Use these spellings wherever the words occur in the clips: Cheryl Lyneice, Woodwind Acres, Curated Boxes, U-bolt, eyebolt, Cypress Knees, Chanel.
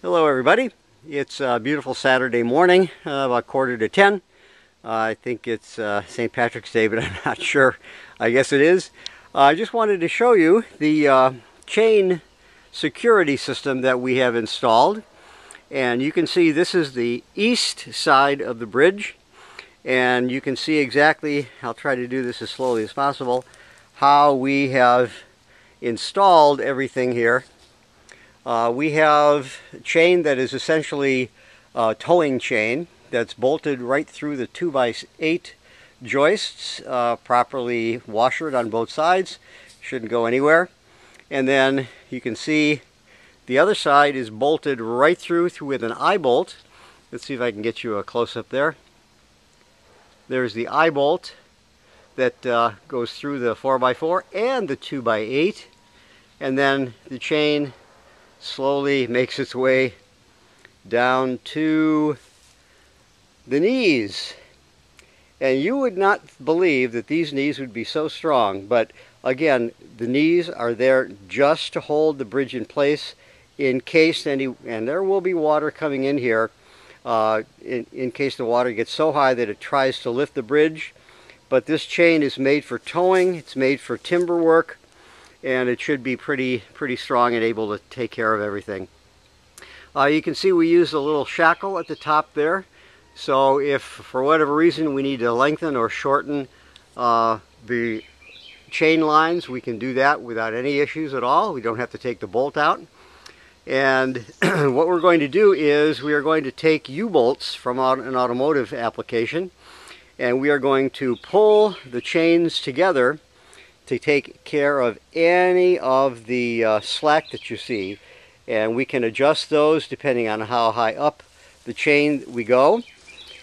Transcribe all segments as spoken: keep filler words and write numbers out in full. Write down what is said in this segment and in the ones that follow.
Hello everybody. It's a beautiful Saturday morning, uh, about quarter to ten. Uh, I think it's uh, Saint Patrick's Day, but I'm not sure. I guess it is. Uh, I just wanted to show you the uh, chain security system that we have installed. And you can see this is the east side of the bridge. And you can see exactly, I'll try to do this as slowly as possible, how we have installed everything here. Uh, we have a chain that is essentially a towing chain that's bolted right through the two by eight joists, uh, properly washered on both sides, shouldn't go anywhere. And then you can see the other side is bolted right through, through with an eye bolt. Let's see if I can get you a close-up there. There's the eye bolt that uh, goes through the four by four and the two by eight, and then the chain slowly makes its way down to the knees. And you would not believe that these knees would be so strong, but again, the knees are there just to hold the bridge in place in case any, and there will be water coming in here, uh, in, in case the water gets so high that it tries to lift the bridge. But this chain is made for towing, it's made for timber work, and it should be pretty pretty strong and able to take care of everything. Uh, you can see we use a little shackle at the top there, so if for whatever reason we need to lengthen or shorten uh, the chain lines, we can do that without any issues at all. We don't have to take the bolt out. And what we're going to do is we are going to take U-bolts from an automotive application, and we are going to pull the chains together to take care of any of the uh, slack that you see, and we can adjust those depending on how high up the chain we go.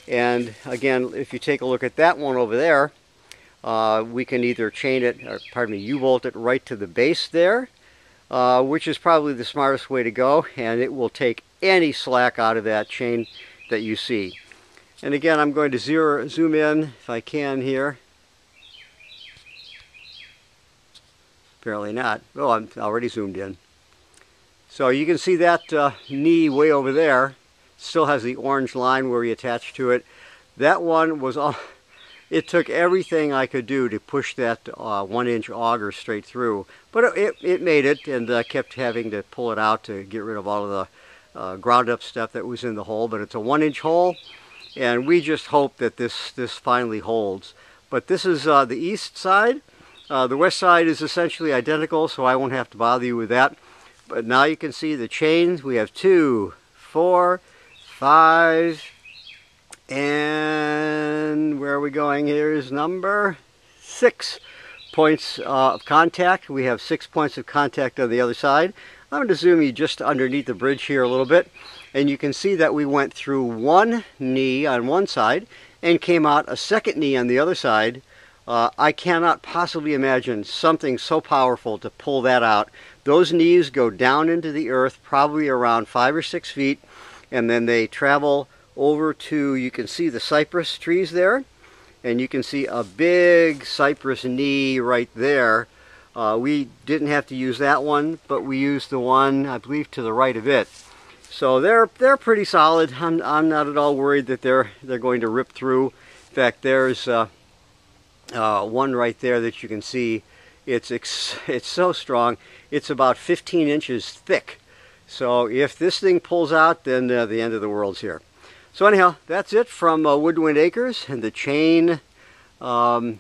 And again, if you take a look at that one over there, uh, we can either chain it, or pardon me, U-bolt it right to the base there, uh, which is probably the smartest way to go, and it will take any slack out of that chain that you see. And again, I'm going to zero, zoom in if I can here. Apparently not. Oh, I'm already zoomed in. So you can see that uh, knee way over there still has the orange line where we attached to it. That one was all, it took everything I could do to push that uh, one inch auger straight through, but it, it made it, and uh, kept having to pull it out to get rid of all of the uh, ground up stuff that was in the hole. But it's a one inch hole, and we just hope that this this finally holds. But this is uh, the east side. Uh, the west side is essentially identical, so I won't have to bother you with that. But now you can see the chains. We have two, four, five, and where are we going? Here is number six points uh, of contact. We have six points of contact on the other side. I'm going to zoom you just underneath the bridge here a little bit, and you can see that we went through one knee on one side and came out a second knee on the other side. Uh, I cannot possibly imagine something so powerful to pull that out. Those knees go down into the earth, probably around five or six feet, and then they travel over to, you can see the cypress trees there, and you can see a big cypress knee right there. Uh, we didn't have to use that one, but we used the one, I believe, to the right of it. So they're they're pretty solid. I'm, I'm not at all worried that they're they're going to rip through. In fact, there's Uh, Uh, one right there that you can see. It's ex it's so strong. It's about fifteen inches thick. So if this thing pulls out, then uh, the end of the world's here. So anyhow, that's it from uh, Woodwind Acres and the chain um,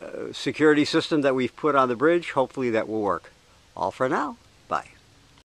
uh, security system that we've put on the bridge. Hopefully that will work. All for now.